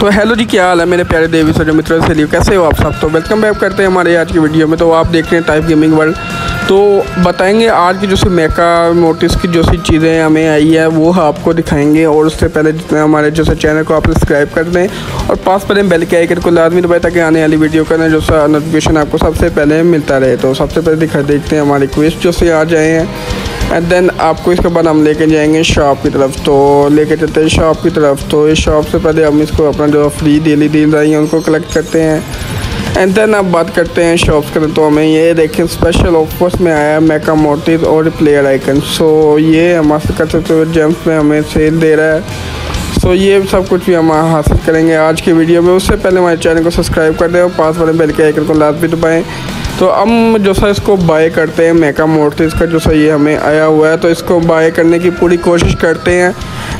तो हेलो जी, क्या हाल है मेरे प्यारे देवी सौर मित्रों, से कैसे हो आप सब। तो वेलकम बैक करते हैं हमारे आज की वीडियो में। तो आप देख रहे हैं टाइप गेमिंग वर्ल्ड। तो बताएंगे आज की जो सी मेका मोर्टिस की जो सी चीज़ें हमें आई है वो आपको दिखाएंगे। और उससे पहले जितना हमारे जो चैनल को आप सब्सक्राइब कर दें और पास पर बेल के आइकन को लाजमी दबाएं ताकि आने वाली वीडियो का ना जो सा नोटिफिकेशन आपको सबसे पहले मिलता रहे। तो सबसे पहले देखते हैं हमारी क्वेस्ट जो से आ जाए हैं एंड देन आपको इसके बाद हम लेके जाएंगे शॉप की तरफ। तो लेके चलते हैं शॉप की तरफ। तो इस शॉप से पहले हम इसको अपना जो फ्री डेली डील रही है उनको कलेक्ट करते हैं एंड देन आप बात करते हैं शॉप्स करें। तो हमें ये देखें स्पेशल ऑफर्स में आया मेका मोर्टिस और प्लेयर आइकन। सो ये हम हासिल कर सकते हो, जेम्स में हमें सेल दे रहा है। सो ये सब कुछ भी हम हासिल करेंगे आज की वीडियो में। उससे पहले हमारे चैनल को सब्सक्राइब कर दें और पास वाले बेल के आइकन को लाजमी दबाएँ। तो हम जो सा इसको बाय करते हैं मेका मोर्टिस का जो सा ये हमें आया हुआ है। तो इसको बाय करने की पूरी कोशिश करते हैं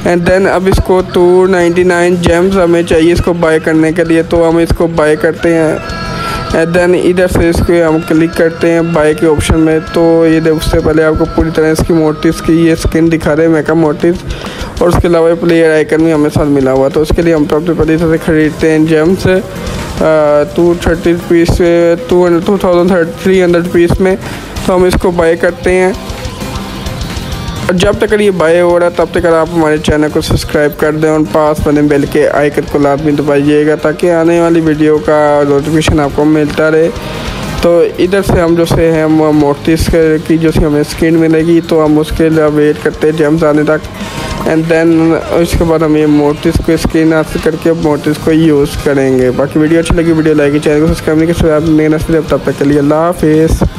एंड देन अब इसको 299 जेम्स हमें चाहिए इसको बाय करने के लिए। तो हम इसको बाय करते हैं एंड देन इधर से इसको हम क्लिक करते हैं बाय के ऑप्शन में। तो ये देखो उससे पहले आपको पूरी तरह इसकी मोर्टिस की ये स्किन दिखा रहे हैं मेका मोर्टिस, और उसके अलावा प्लेयर आइकन भी हमें साथ मिला हुआ। तो उसके लिए हम सबसे पहले इसे ख़रीदते हैं जेम्स 2,300 पीस में। तो हम इसको बाय करते हैं और जब तक ये बाय हो रहा है तब तक आप हमारे चैनल को सब्सक्राइब कर दें और पास बने बेल के आइकन को लाजमी दबाइएगा ताकि आने वाली वीडियो का नोटिफिकेशन आपको मिलता रहे। तो इधर से हम जो से हैं मोर्टिस की जो से हमें स्किन मिलेगी। तो हम उसके लिए वेट करते हैं जेम्स आने तक एंड देन इसके बाद हम ये मोर्टिस को स्किन हासिल करके मोर्टिस को यूज़ करेंगे। बाकी वीडियो अच्छी लगी, वीडियो लाइक, चैनल को सब्सक्राइब नहीं किया, तब तक के लिए अल्लाह हाफिज़।